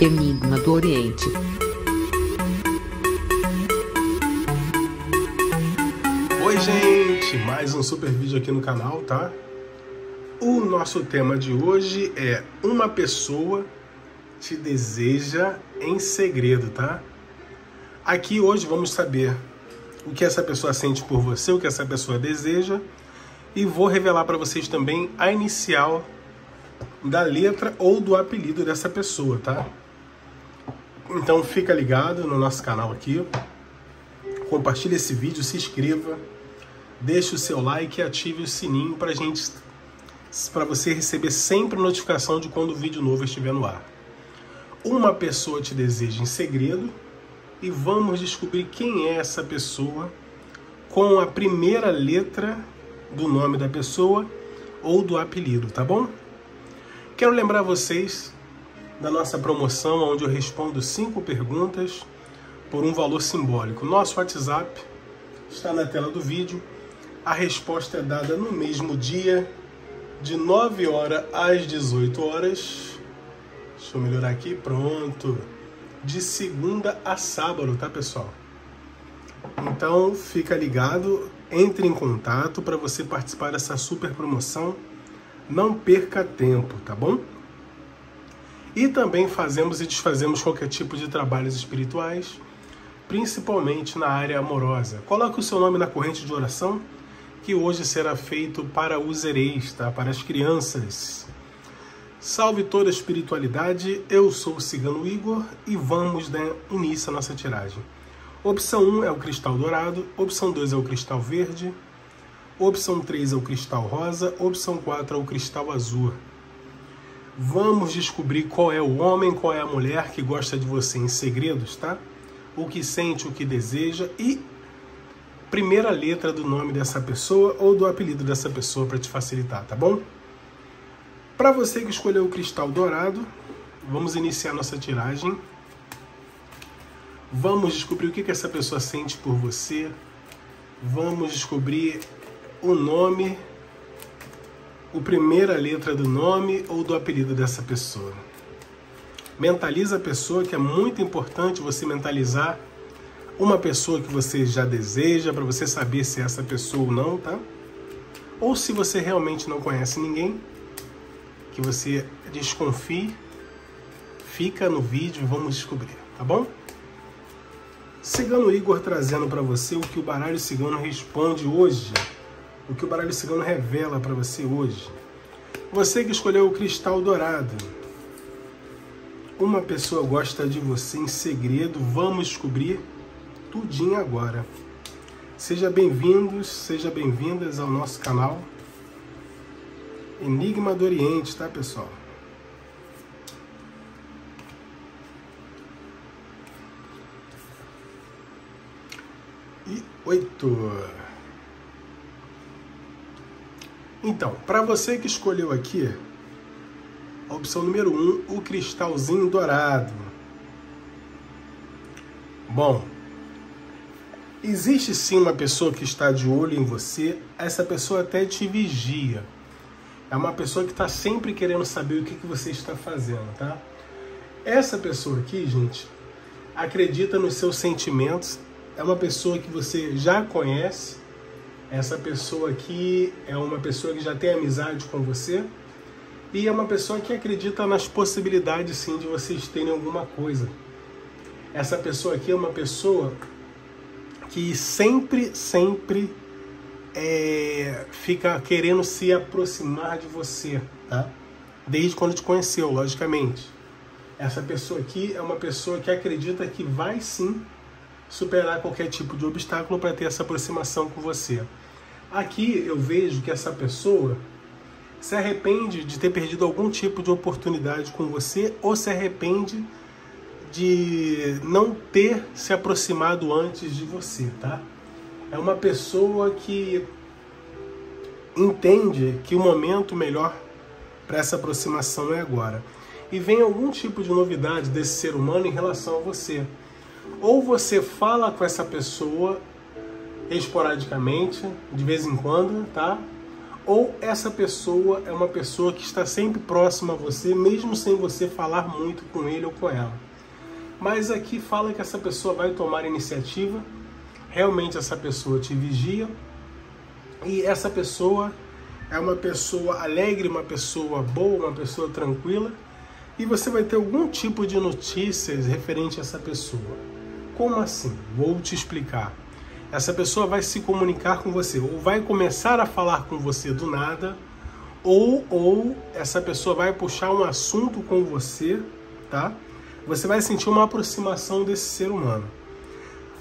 Enigma do Oriente. Oi gente, mais um super vídeo aqui no canal, tá? O nosso tema de hoje é: uma pessoa te deseja em segredo, tá? Aqui hoje vamos saber o que essa pessoa sente por você, o que essa pessoa deseja, e vou revelar para vocês também a inicial da letra ou do apelido dessa pessoa, tá? Então fica ligado no nosso canal aqui, compartilha esse vídeo, se inscreva, deixe o seu like e ative o sininho para você receber sempre notificação de quando o vídeo novo estiver no ar. Uma pessoa te deseja em segredo e vamos descobrir quem é essa pessoa com a primeira letra do nome da pessoa ou do apelido, tá bom? Quero lembrar vocês da nossa promoção, onde eu respondo 5 perguntas por um valor simbólico. Nosso WhatsApp está na tela do vídeo. A resposta é dada no mesmo dia, de 9 horas às 18 horas. Deixa eu melhorar aqui, pronto. De segunda a sábado, tá, pessoal? Então, fica ligado, entre em contato para você participar dessa super promoção. Não perca tempo, tá bom? E também fazemos e desfazemos qualquer tipo de trabalhos espirituais, principalmente na área amorosa. Coloque o seu nome na corrente de oração, que hoje será feito para os hereis, tá? Para as crianças. Salve toda a espiritualidade, eu sou o Cigano Igor e vamos dar início à nossa tiragem. Opção 1 é o cristal dourado, opção 2 é o cristal verde, opção 3 é o cristal rosa, opção 4 é o cristal azul. Vamos descobrir qual é o homem, qual é a mulher que gosta de você em segredos, tá? O que sente, o que deseja e primeira letra do nome dessa pessoa ou do apelido dessa pessoa para te facilitar, tá bom? Para você que escolheu o cristal dourado, vamos iniciar nossa tiragem. Vamos descobrir o que essa pessoa sente por você. Vamos descobrir o nome, a primeira letra do nome ou do apelido dessa pessoa. Mentaliza a pessoa, que é muito importante você mentalizar uma pessoa que você já deseja, para você saber se é essa pessoa ou não, tá? Ou se você realmente não conhece ninguém, que você desconfie, fica no vídeo e vamos descobrir, tá bom? Cigano Igor trazendo para você o que o baralho cigano responde hoje. O que o baralho cigano revela para você hoje. Você que escolheu o cristal dourado. Uma pessoa gosta de você em segredo. Vamos descobrir tudinho agora. Seja bem-vindos, seja bem-vindas ao nosso canal Enigma do Oriente, tá, pessoal? E 8... Então, para você que escolheu aqui, a opção número 1, o cristalzinho dourado. Bom, existe sim uma pessoa que está de olho em você, essa pessoa até te vigia. É uma pessoa que está sempre querendo saber o que você está fazendo, tá? Essa pessoa aqui, gente, acredita nos seus sentimentos, é uma pessoa que você já conhece. Essa pessoa aqui é uma pessoa que já tem amizade com você e é uma pessoa que acredita nas possibilidades, sim, de vocês terem alguma coisa. Essa pessoa aqui é uma pessoa que sempre fica querendo se aproximar de você, tá? Desde quando te conheceu, logicamente. Essa pessoa aqui é uma pessoa que acredita que vai, sim, superar qualquer tipo de obstáculo para ter essa aproximação com você. Aqui eu vejo que essa pessoa se arrepende de ter perdido algum tipo de oportunidade com você ou se arrepende de não ter se aproximado antes de você, tá? É uma pessoa que entende que o momento melhor para essa aproximação é agora. E vem algum tipo de novidade desse ser humano em relação a você. Ou você fala com essa pessoa esporadicamente, de vez em quando, tá? ou essa pessoa é uma pessoa que está sempre próxima a você, mesmo sem você falar muito com ele ou com ela. Mas aqui fala que essa pessoa vai tomar iniciativa, realmente essa pessoa te vigia, e essa pessoa é uma pessoa alegre, uma pessoa boa, uma pessoa tranquila, e você vai ter algum tipo de notícias referente a essa pessoa. Como assim? Vou te explicar. Essa pessoa vai se comunicar com você, ou vai começar a falar com você do nada, ou essa pessoa vai puxar um assunto com você, tá? Você vai sentir uma aproximação desse ser humano.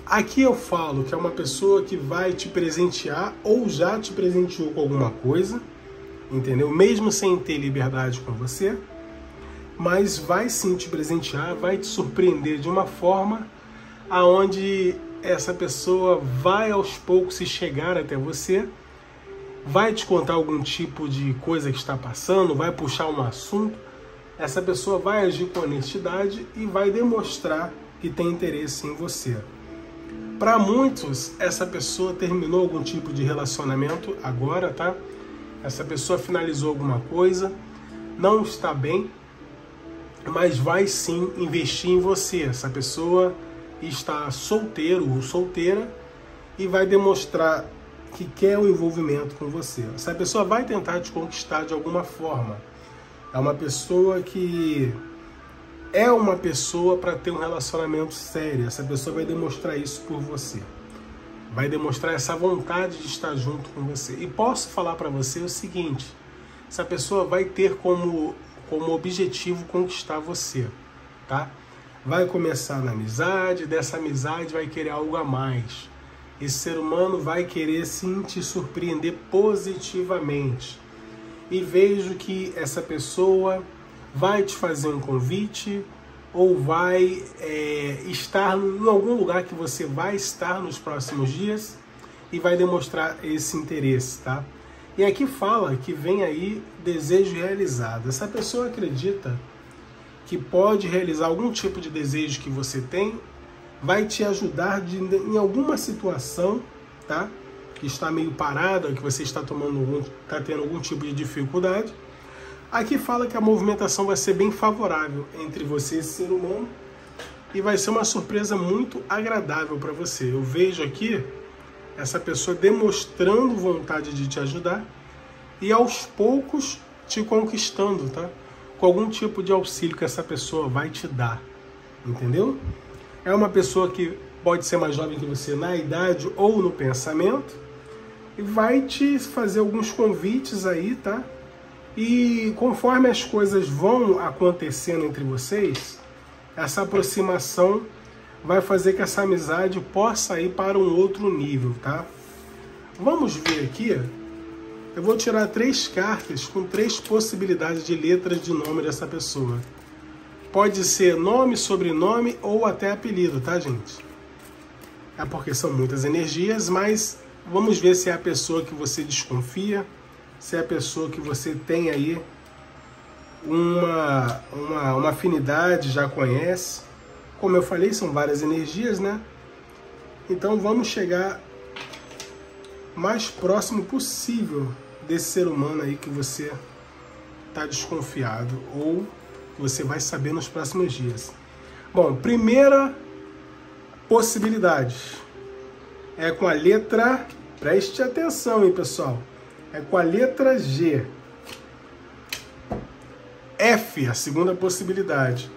Aqui eu falo que é uma pessoa que vai te presentear, ou já te presenteou com alguma coisa, entendeu? Mesmo sem ter liberdade com você, mas vai sim te presentear, vai te surpreender de uma forma aonde essa pessoa vai aos poucos se chegar até você, vai te contar algum tipo de coisa que está passando, vai puxar um assunto, essa pessoa vai agir com honestidade e vai demonstrar que tem interesse em você. Para muitos, essa pessoa terminou algum tipo de relacionamento agora, tá? Essa pessoa finalizou alguma coisa, não está bem, mas vai sim investir em você. Essa pessoa está solteiro ou solteira e vai demonstrar que quer o envolvimento com você. Essa pessoa vai tentar te conquistar de alguma forma. É uma pessoa que é uma pessoa para ter um relacionamento sério. Essa pessoa vai demonstrar isso por você. Vai demonstrar essa vontade de estar junto com você. E posso falar para você o seguinte: essa pessoa vai ter como objetivo conquistar você, tá? Vai começar na amizade, dessa amizade vai querer algo a mais. Esse ser humano vai querer sim te surpreender positivamente. E vejo que essa pessoa vai te fazer um convite ou vai estar em algum lugar que você vai estar nos próximos dias e vai demonstrar esse interesse, tá? E aqui fala que vem aí desejo realizado. Essa pessoa acredita que pode realizar algum tipo de desejo que você tem, vai te ajudar em alguma situação, tá? Que está meio parada, que você está tendo algum tipo de dificuldade. Aqui fala que a movimentação vai ser bem favorável entre você e esse ser humano e vai ser uma surpresa muito agradável para você. Eu vejo aqui essa pessoa demonstrando vontade de te ajudar e aos poucos te conquistando, tá? Com algum tipo de auxílio que essa pessoa vai te dar, entendeu? É uma pessoa que pode ser mais jovem que você na idade ou no pensamento, e vai te fazer alguns convites aí, tá? E conforme as coisas vão acontecendo entre vocês, essa aproximação vai fazer que essa amizade possa ir para um outro nível, tá? Vamos ver aqui. Eu vou tirar 3 cartas com 3 possibilidades de letras de nome dessa pessoa. Pode ser nome, sobrenome ou até apelido, tá, gente? É porque são muitas energias, mas vamos ver se é a pessoa que você desconfia, se é a pessoa que você tem aí uma afinidade, já conhece. Como eu falei, são várias energias, né? Então vamos chegar mais próximo possível desse ser humano aí que você está desconfiado ou você vai saber nos próximos dias. Bom, primeira possibilidade é com a letra, preste atenção aí pessoal, é com a letra G. F, a segunda possibilidade,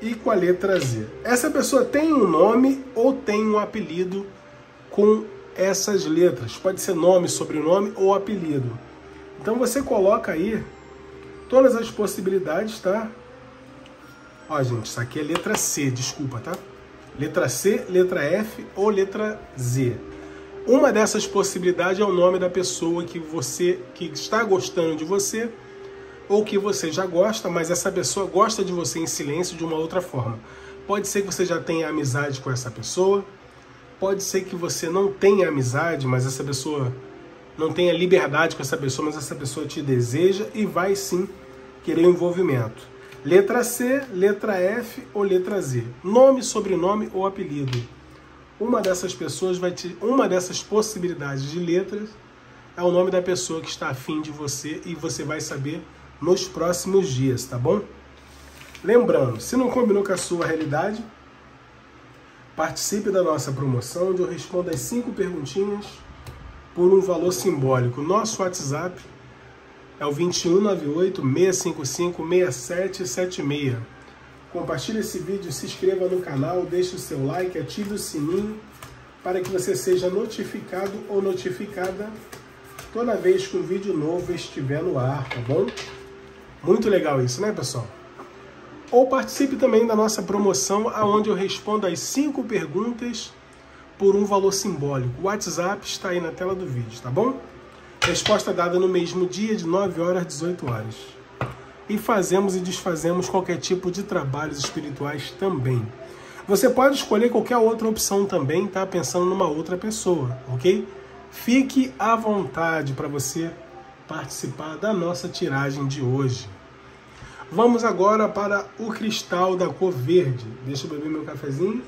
e com a letra Z. Essa pessoa tem um nome ou tem um apelido com essas letras, pode ser nome, sobrenome ou apelido. Então você coloca aí todas as possibilidades, tá? Ó, gente, isso aqui é letra C, desculpa, tá? Letra C, letra F ou letra Z. Uma dessas possibilidades é o nome da pessoa que está gostando de você ou que você já gosta, mas essa pessoa gosta de você em silêncio de uma outra forma. Pode ser que você já tenha amizade com essa pessoa, pode ser que você não tenha amizade, mas essa pessoa não tenha liberdade com essa pessoa, mas essa pessoa te deseja e vai sim querer um envolvimento. Letra C, letra F ou letra Z. Nome, sobrenome ou apelido. Uma dessas possibilidades de letras é o nome da pessoa que está afim de você e você vai saber nos próximos dias, tá bom? Lembrando, se não combinou com a sua realidade, participe da nossa promoção, onde eu respondo as 5 perguntinhas por um valor simbólico. Nosso WhatsApp é o 2198-655-6776. Compartilhe esse vídeo, se inscreva no canal, deixe o seu like, ative o sininho para que você seja notificado ou notificada toda vez que um vídeo novo estiver no ar, tá bom? Muito legal isso, né, pessoal? Ou participe também da nossa promoção, onde eu respondo as 5 perguntas por um valor simbólico. O WhatsApp está aí na tela do vídeo, tá bom? Resposta dada no mesmo dia, de 9 horas às 18 horas. E fazemos e desfazemos qualquer tipo de trabalhos espirituais também. Você pode escolher qualquer outra opção também, tá? Pensando numa outra pessoa, ok? Fique à vontade para você participar da nossa tiragem de hoje. Vamos agora para o cristal da cor verde. Deixa eu beber meu cafezinho.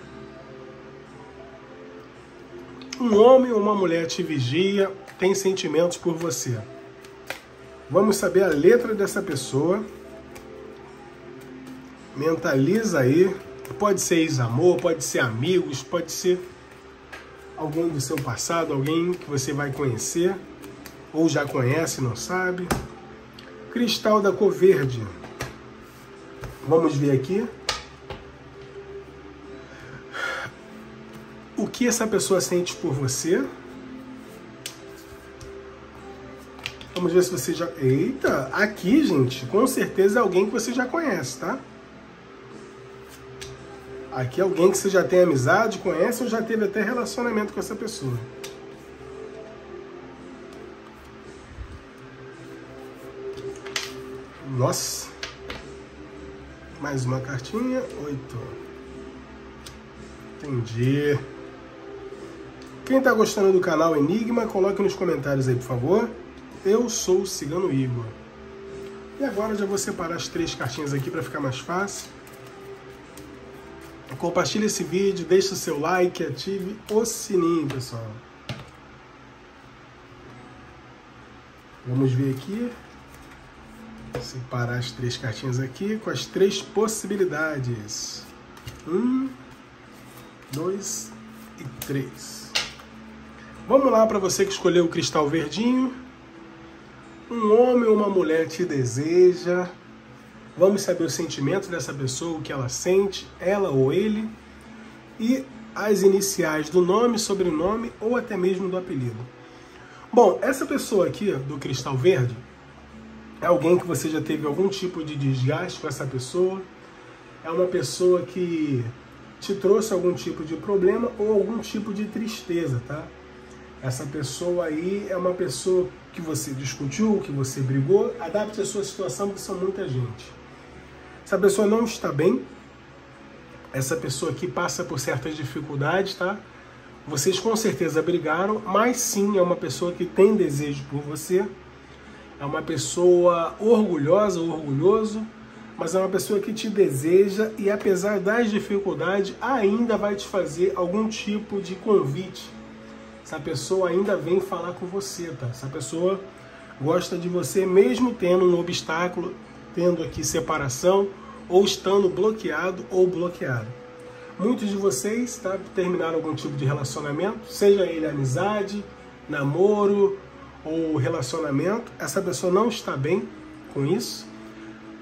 Um homem ou uma mulher te vigia, tem sentimentos por você. Vamos saber a letra dessa pessoa. Mentaliza aí. Pode ser ex-amor, pode ser amigos, pode ser alguém do seu passado, alguém que você vai conhecer, ou já conhece e não sabe. Cristal da cor verde. Vamos ver aqui. O que essa pessoa sente por você? Vamos ver se você já... Eita! Aqui, gente, com certeza é alguém que você já conhece, tá? Aqui é alguém que você já tem amizade, conhece ou já teve até relacionamento com essa pessoa. Nossa! Mais uma cartinha. 8. Entendi. Quem tá gostando do canal Enigma, coloque nos comentários aí, por favor. Eu sou o Cigano Igor. E agora eu já vou separar as 3 cartinhas aqui para ficar mais fácil. Compartilhe esse vídeo, deixe o seu like, ative o sininho, pessoal. Vamos ver aqui. Separar as 3 cartinhas aqui com as 3 possibilidades. 1, 2 e 3. Vamos lá para você que escolheu o cristal verdinho. Um homem ou uma mulher te deseja. Vamos saber o sentimento dessa pessoa, o que ela sente, ela ou ele, e as iniciais do nome, sobrenome ou até mesmo do apelido. Bom, essa pessoa aqui do cristal verde é alguém que você já teve algum tipo de desgaste com essa pessoa, é uma pessoa que te trouxe algum tipo de problema ou algum tipo de tristeza, tá? Essa pessoa aí é uma pessoa que você discutiu, que você brigou. Adapte a sua situação, porque são muita gente. Essa pessoa não está bem, essa pessoa aqui passa por certas dificuldades, tá? Vocês com certeza brigaram, mas sim, é uma pessoa que tem desejo por você, é uma pessoa orgulhosa, orgulhoso, mas é uma pessoa que te deseja e apesar das dificuldades, ainda vai te fazer algum tipo de convite. Essa pessoa ainda vem falar com você, tá? Essa pessoa gosta de você mesmo tendo um obstáculo, tendo aqui separação, ou estando bloqueado ou bloqueado. Muitos de vocês, tá, terminaram algum tipo de relacionamento, seja ele amizade, namoro ou relacionamento. Essa pessoa não está bem com isso.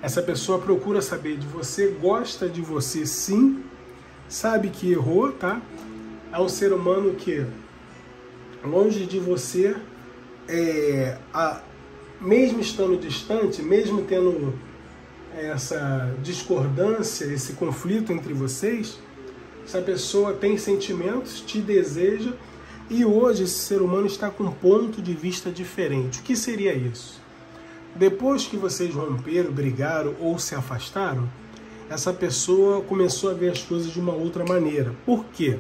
Essa pessoa procura saber de você, gosta de você sim, sabe que errou, tá? É um ser humano que, longe de você, mesmo estando distante, mesmo tendo essa discordância, esse conflito entre vocês, essa pessoa tem sentimentos, te deseja, e hoje esse ser humano está com um ponto de vista diferente. O que seria isso? Depois que vocês romperam, brigaram ou se afastaram, essa pessoa começou a ver as coisas de uma outra maneira. Por quê?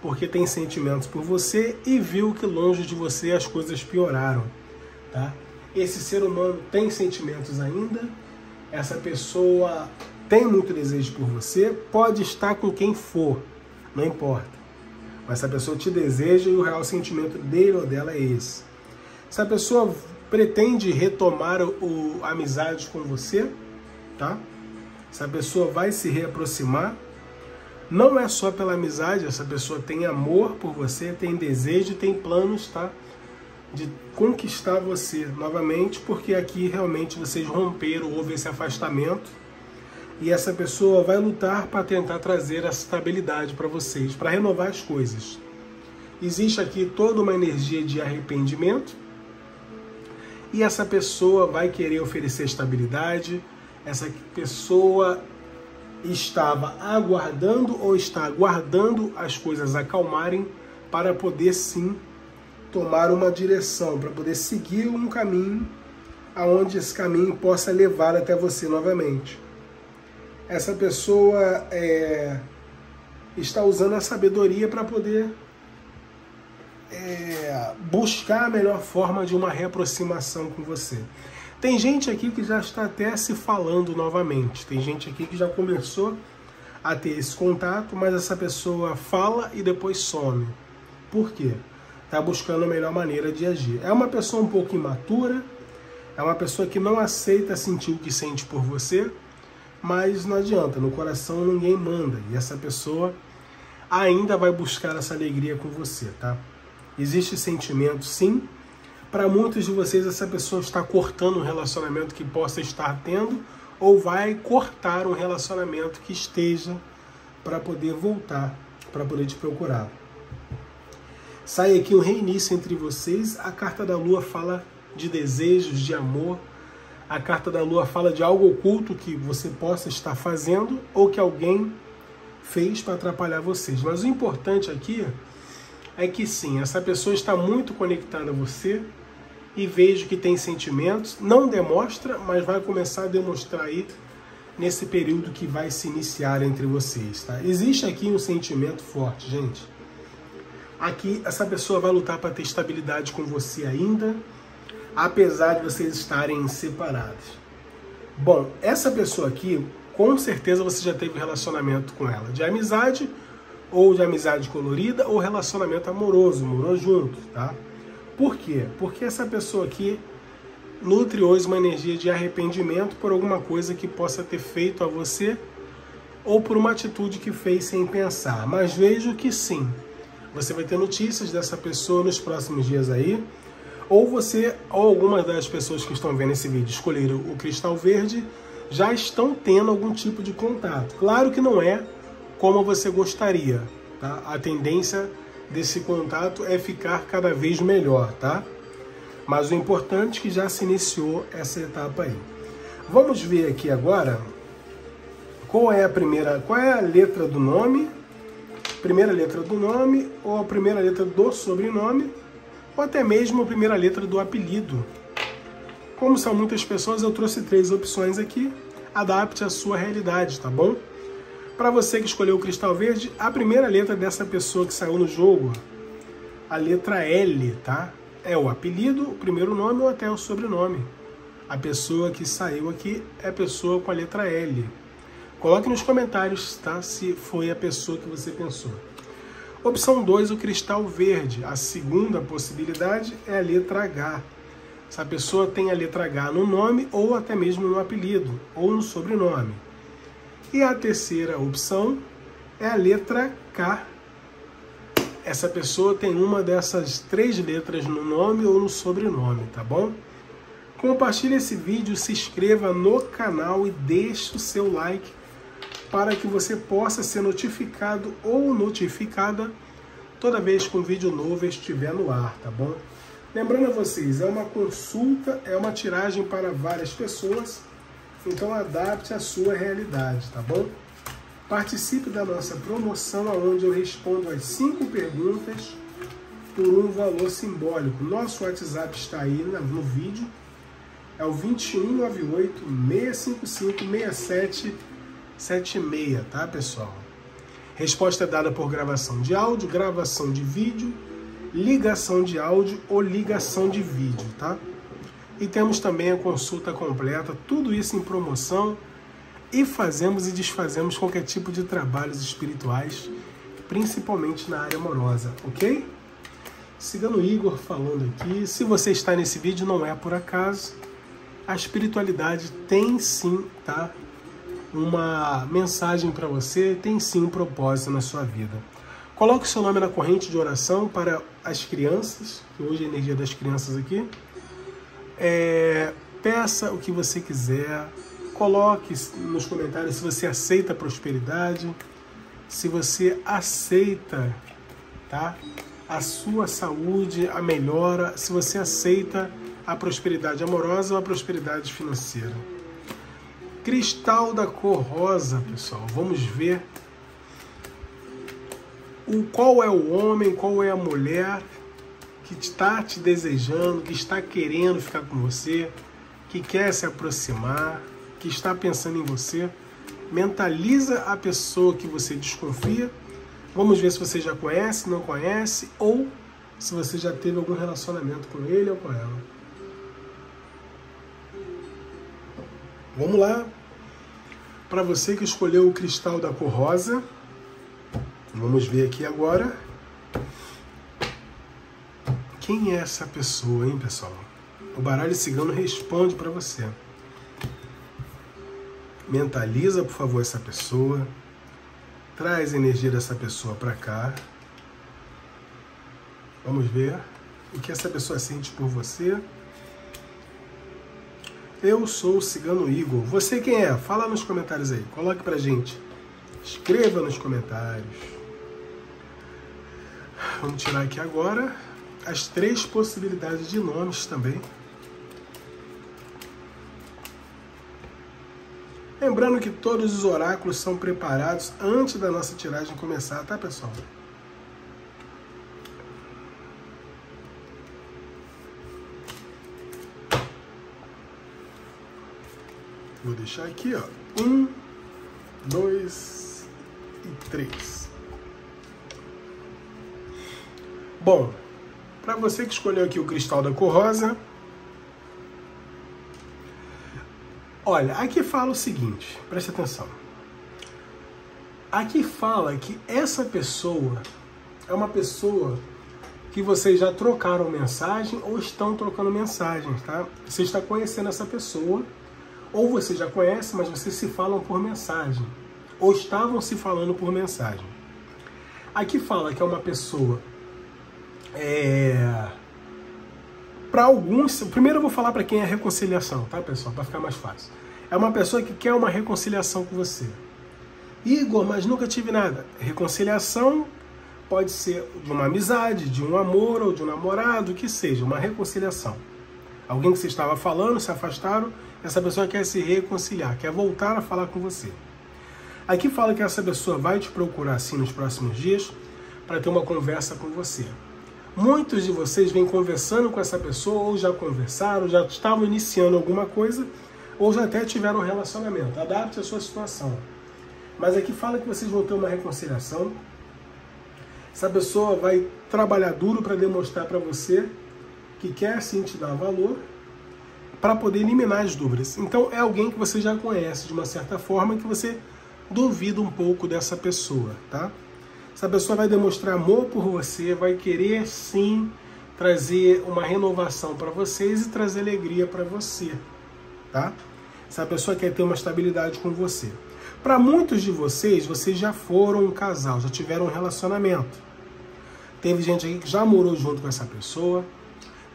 Porque tem sentimentos por você e viu que longe de você as coisas pioraram, tá? Esse ser humano tem sentimentos ainda, essa pessoa tem muito desejo por você, pode estar com quem for, não importa. Mas essa pessoa te deseja e o real sentimento dele ou dela é esse. se a pessoa pretende retomar a amizade com você, tá? Essa pessoa vai se reaproximar. Não é só pela amizade, essa pessoa tem amor por você, tem desejo, tem planos, tá? De conquistar você novamente, porque aqui realmente vocês romperam, houve esse afastamento. E essa pessoa vai lutar para tentar trazer essa estabilidade para vocês, para renovar as coisas. Existe aqui toda uma energia de arrependimento. E essa pessoa vai querer oferecer estabilidade. Essa pessoa estava aguardando ou está aguardando as coisas acalmarem para poder sim tomar uma direção, para poder seguir um caminho aonde esse caminho possa levar até você novamente. Essa pessoa está usando a sabedoria para poder buscar a melhor forma de uma reaproximação com você. Tem gente aqui que já está até se falando novamente, tem gente aqui que já começou a ter esse contato, mas essa pessoa fala e depois some. Por quê? Está buscando a melhor maneira de agir. É uma pessoa um pouco imatura, é uma pessoa que não aceita sentir o que sente por você, mas não adianta, no coração ninguém manda, e essa pessoa ainda vai buscar essa alegria com você, tá? Existe sentimento, sim. Para muitos de vocês, essa pessoa está cortando um relacionamento que possa estar tendo ou vai cortar um relacionamento que esteja para poder voltar, para poder te procurar. Sai aqui um reinício entre vocês. A carta da Lua fala de desejos, de amor. A carta da Lua fala de algo oculto que você possa estar fazendo ou que alguém fez para atrapalhar vocês. Mas o importante aqui é que sim, essa pessoa está muito conectada a você e vejo que tem sentimentos, não demonstra, mas vai começar a demonstrar aí nesse período que vai se iniciar entre vocês, tá? Existe aqui um sentimento forte, gente. Aqui essa pessoa vai lutar para ter estabilidade com você ainda, apesar de vocês estarem separados. Bom, essa pessoa aqui, com certeza você já teve relacionamento com ela, de amizade, ou de amizade colorida, ou relacionamento amoroso, morou junto, tá? Por quê? Porque essa pessoa aqui nutre hoje uma energia de arrependimento por alguma coisa que possa ter feito a você, ou por uma atitude que fez sem pensar, mas vejo que sim, você vai ter notícias dessa pessoa nos próximos dias aí, ou você, ou algumas das pessoas que estão vendo esse vídeo escolheram o cristal verde, já estão tendo algum tipo de contato. Claro que não é como você gostaria, tá? A tendência desse contato é ficar cada vez melhor, tá? Mas o importante é que já se iniciou essa etapa aí. Vamos ver aqui agora qual é a primeira, qual é a letra do nome, primeira letra do nome, ou a primeira letra do sobrenome, ou até mesmo a primeira letra do apelido. Como são muitas pessoas, eu trouxe 3 opções aqui, adapte à sua realidade, tá bom? Para você que escolheu o cristal verde, a primeira letra dessa pessoa que saiu no jogo, a letra L, tá? É o apelido, o primeiro nome ou até o sobrenome. A pessoa que saiu aqui é a pessoa com a letra L. Coloque nos comentários, tá? Se foi a pessoa que você pensou. Opção 2, o cristal verde. A segunda possibilidade é a letra H. Essa pessoa tem a letra H no nome ou até mesmo no apelido ou no sobrenome. E a terceira opção é a letra K. Essa pessoa tem uma dessas 3 letras no nome ou no sobrenome, tá bom? Compartilhe esse vídeo, se inscreva no canal e deixe o seu like para que você possa ser notificado ou notificada toda vez que um vídeo novo estiver no ar, tá bom? Lembrando a vocês, é uma consulta, é uma tiragem para várias pessoas. Então adapte a sua realidade, tá bom? Participe da nossa promoção, onde eu respondo as 5 perguntas por um valor simbólico. Nosso WhatsApp está aí no vídeo. É o 2198-655-6776, tá, pessoal? Resposta é dada por gravação de áudio, gravação de vídeo, ligação de áudio ou ligação de vídeo, tá? E temos também a consulta completa, tudo isso em promoção, e fazemos e desfazemos qualquer tipo de trabalhos espirituais, principalmente na área amorosa, ok? Cigano Igor falando aqui. Se você está nesse vídeo, não é por acaso. A espiritualidade tem sim, tá? Uma mensagem para você, tem sim um propósito na sua vida. Coloque o seu nome na corrente de oração para as crianças, que hoje é a energia das crianças aqui. Peça o que você quiser, coloque nos comentários se você aceita a prosperidade, se você aceita, tá, a sua saúde, a melhora, se você aceita a prosperidade amorosa ou a prosperidade financeira. Cristal da cor rosa, pessoal, vamos ver qual é o homem, qual é a mulher que está te desejando, que está querendo ficar com você, que quer se aproximar, que está pensando em você. Mentaliza a pessoa que você desconfia. Vamos ver se você já conhece, não conhece, ou se você já teve algum relacionamento com ele ou com ela. Vamos lá. Para você que escolheu o cristal da cor rosa, vamos ver aqui agora. Quem é essa pessoa, hein, pessoal? O baralho cigano responde para você. Mentaliza, por favor, essa pessoa. Traz a energia dessa pessoa para cá. Vamos ver o que essa pessoa sente por você. Eu sou o Cigano Igor. Você quem é? Fala nos comentários aí. Coloque pra gente. Escreva nos comentários. Vamos tirar aqui agora as três possibilidades de nomes também. Lembrando que todos os oráculos são preparados antes da nossa tiragem começar, tá, pessoal? Vou deixar aqui, ó. 1, 2 e 3. Bom, para você que escolheu aqui o cristal da cor rosa, olha, aqui fala o seguinte, preste atenção. Aqui fala que essa pessoa é uma pessoa que vocês já trocaram mensagem ou estão trocando mensagens, tá? Você está conhecendo essa pessoa, ou você já conhece, mas vocês se falam por mensagem, ou estavam se falando por mensagem. Aqui fala que é uma pessoa... Para alguns, primeiro eu vou falar para quem é reconciliação, tá, pessoal? Para ficar mais fácil. É uma pessoa que quer uma reconciliação com você. Igor, mas nunca tive nada. Reconciliação pode ser de uma amizade, de um amor ou de um namorado, que seja, uma reconciliação. Alguém que você estava falando, se afastaram, essa pessoa quer se reconciliar, quer voltar a falar com você. Aqui fala que essa pessoa vai te procurar assim nos próximos dias para ter uma conversa com você. Muitos de vocês vêm conversando com essa pessoa, ou já conversaram, já estavam iniciando alguma coisa, ou já até tiveram um relacionamento. Adapte a sua situação. Mas aqui fala que vocês vão ter uma reconciliação. Essa pessoa vai trabalhar duro para demonstrar para você que quer sim te dar valor, para poder eliminar as dúvidas. Então é alguém que você já conhece de uma certa forma, que você duvida um pouco dessa pessoa, tá? Essa pessoa vai demonstrar amor por você, vai querer sim trazer uma renovação para vocês e trazer alegria para você, tá? Essa pessoa quer ter uma estabilidade com você. Para muitos de vocês, vocês já foram um casal, já tiveram um relacionamento. Teve gente aqui que já morou junto com essa pessoa,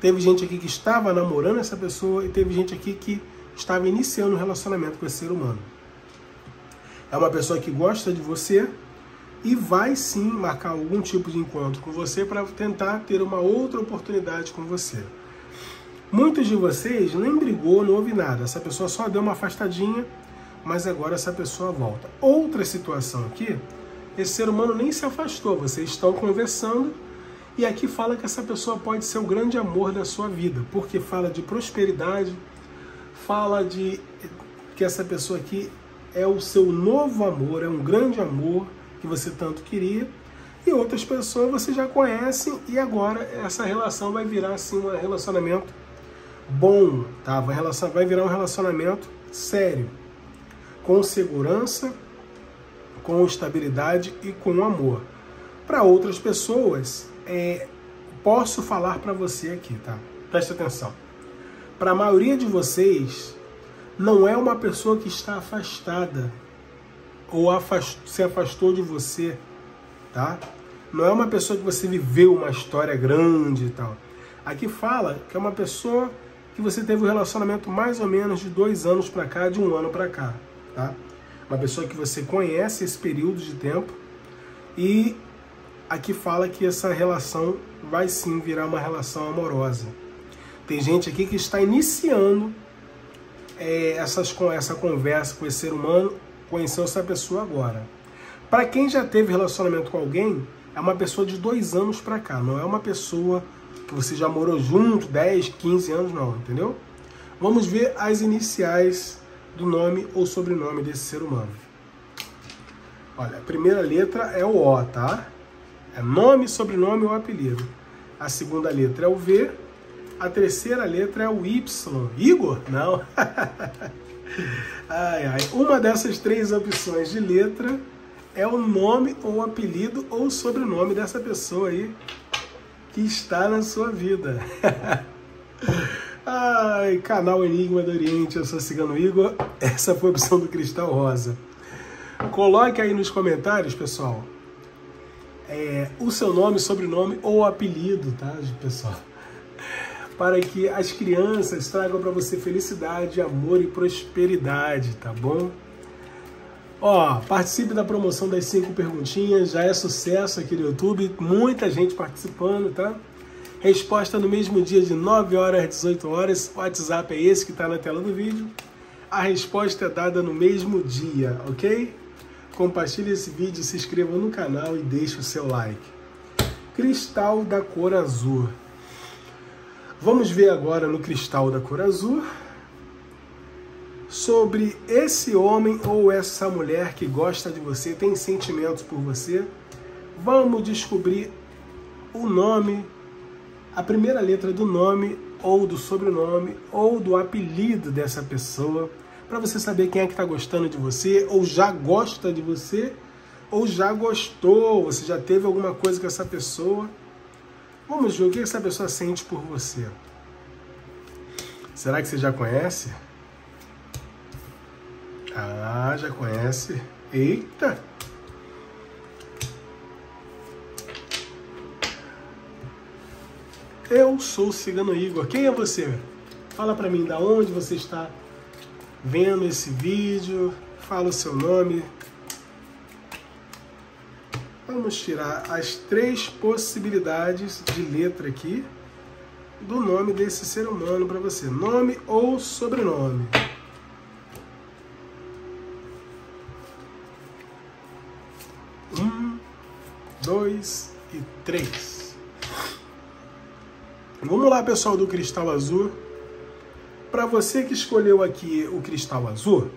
teve gente aqui que estava namorando essa pessoa e teve gente aqui que estava iniciando um relacionamento com esse ser humano. É uma pessoa que gosta de você, e vai sim marcar algum tipo de encontro com você para tentar ter uma outra oportunidade com você. Muitos de vocês nem brigou, não houve nada. Essa pessoa só deu uma afastadinha, mas agora essa pessoa volta. Outra situação aqui, esse ser humano nem se afastou. Vocês estão conversando e aqui fala que essa pessoa pode ser o grande amor da sua vida. Porque fala de prosperidade, fala de que essa pessoa aqui é o seu novo amor, é um grande amor que você tanto queria, e outras pessoas você já conhece, e agora essa relação vai virar assim um relacionamento bom, tá? Vai virar um relacionamento sério, com segurança, com estabilidade e com amor. Para outras pessoas, posso falar para você aqui, tá? Presta atenção. Para a maioria de vocês, não é uma pessoa que está afastada ou se afastou de você, tá? Não é uma pessoa que você viveu uma história grande e tal. Aqui fala que é uma pessoa que você teve um relacionamento mais ou menos de 2 anos para cá, de 1 ano para cá, tá? Uma pessoa que você conhece esse período de tempo, e aqui fala que essa relação vai sim virar uma relação amorosa. Tem gente aqui que está iniciando essa conversa com esse ser humano, conheceu essa pessoa agora. Para quem já teve relacionamento com alguém, é uma pessoa de 2 anos para cá, não é uma pessoa que você já morou junto 10, 15 anos, não, entendeu? Vamos ver as iniciais do nome ou sobrenome desse ser humano. Olha, a primeira letra é o O, tá? É nome, sobrenome ou apelido. A segunda letra é o V. A terceira letra é o Y. Igor? Não. Ai, ai. Uma dessas 3 opções de letra é o nome ou apelido ou sobrenome dessa pessoa aí que está na sua vida. Ai, canal Enigma do Oriente, eu sou Cigano Igor. Essa foi a opção do Cristal Rosa. Coloque aí nos comentários, pessoal, o seu nome, sobrenome ou apelido, tá, pessoal? Para que as crianças tragam para você felicidade, amor e prosperidade, tá bom? Ó, participe da promoção das 5 perguntinhas, já é sucesso aqui no YouTube, muita gente participando, tá? Resposta no mesmo dia de 9 horas às 18 horas, o WhatsApp é esse que está na tela do vídeo. A resposta é dada no mesmo dia, ok? Compartilhe esse vídeo, se inscreva no canal e deixe o seu like. Cristal da cor azul. Vamos ver agora no cristal da cor azul sobre esse homem ou essa mulher que gosta de você, tem sentimentos por você. Vamos descobrir o nome, a primeira letra do nome ou do sobrenome ou do apelido dessa pessoa, para você saber quem é que está gostando de você, ou já gosta de você, ou já gostou, você já teve alguma coisa com essa pessoa. Vamos ver o que essa pessoa sente por você. Será que você já conhece? Ah, já conhece. Eita! Eu sou o Cigano Igor. Quem é você? Fala pra mim, da onde você está vendo esse vídeo. Fala o seu nome. Vamos tirar as 3 possibilidades de letra aqui do nome desse ser humano para você. Nome ou sobrenome. Um, 2 e 3. Vamos lá, pessoal do cristal azul. Para você que escolheu aqui o cristal azul,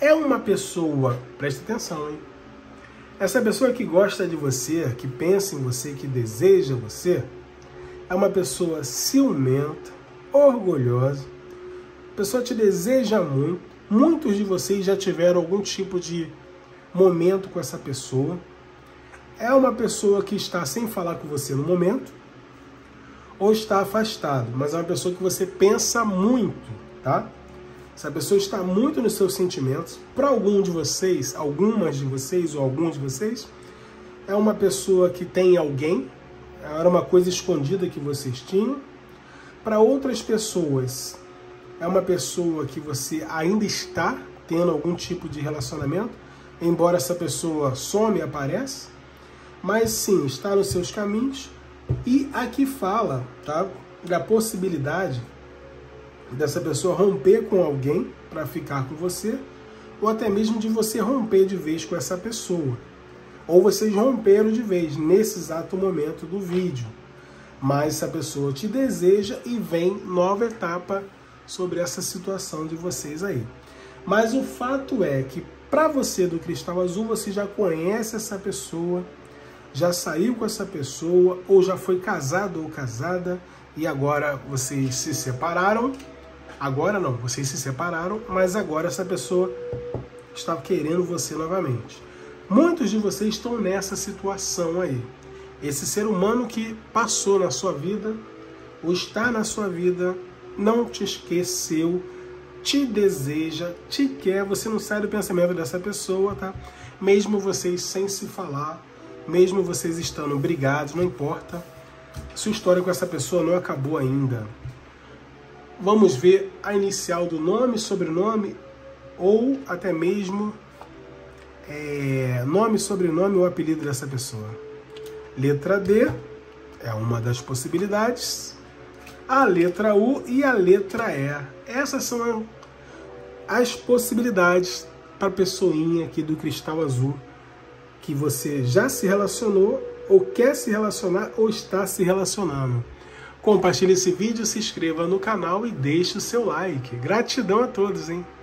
é uma pessoa... Presta atenção, hein? Essa pessoa que gosta de você, que pensa em você, que deseja você, é uma pessoa ciumenta, orgulhosa, a pessoa te deseja muito. Muitos de vocês já tiveram algum tipo de momento com essa pessoa. É uma pessoa que está sem falar com você no momento, ou está afastado, mas é uma pessoa que você pensa muito, tá? Essa pessoa está muito nos seus sentimentos. Para algum de vocês, algumas de vocês ou alguns de vocês, é uma pessoa que tem alguém, era uma coisa escondida que vocês tinham. Para outras pessoas, é uma pessoa que você ainda está tendo algum tipo de relacionamento, embora essa pessoa some, aparece, mas sim, está nos seus caminhos. E aqui fala, tá, da possibilidade dessa pessoa romper com alguém para ficar com você, ou até mesmo de você romper de vez com essa pessoa, ou vocês romperam de vez nesse exato momento do vídeo, mas essa pessoa te deseja e vem nova etapa sobre essa situação de vocês aí. Mas o fato é que para você do cristal azul, você já conhece essa pessoa, já saiu com essa pessoa, ou já foi casado ou casada, e agora vocês se separaram. Agora não, vocês se separaram, mas agora essa pessoa está querendo você novamente. Muitos de vocês estão nessa situação aí. Esse ser humano que passou na sua vida, ou está na sua vida, não te esqueceu, te deseja, te quer, você não sai do pensamento dessa pessoa, tá? Mesmo vocês sem se falar, mesmo vocês estando brigados, não importa, sua história com essa pessoa não acabou ainda. Vamos ver a inicial do nome, sobrenome, ou até mesmo nome, sobrenome ou apelido dessa pessoa. Letra D é uma das possibilidades. A letra U e a letra E. Essas são as possibilidades para a pessoinha aqui do cristal azul que você já se relacionou, ou quer se relacionar, ou está se relacionando. Compartilhe esse vídeo, se inscreva no canal e deixe o seu like. Gratidão a todos, hein?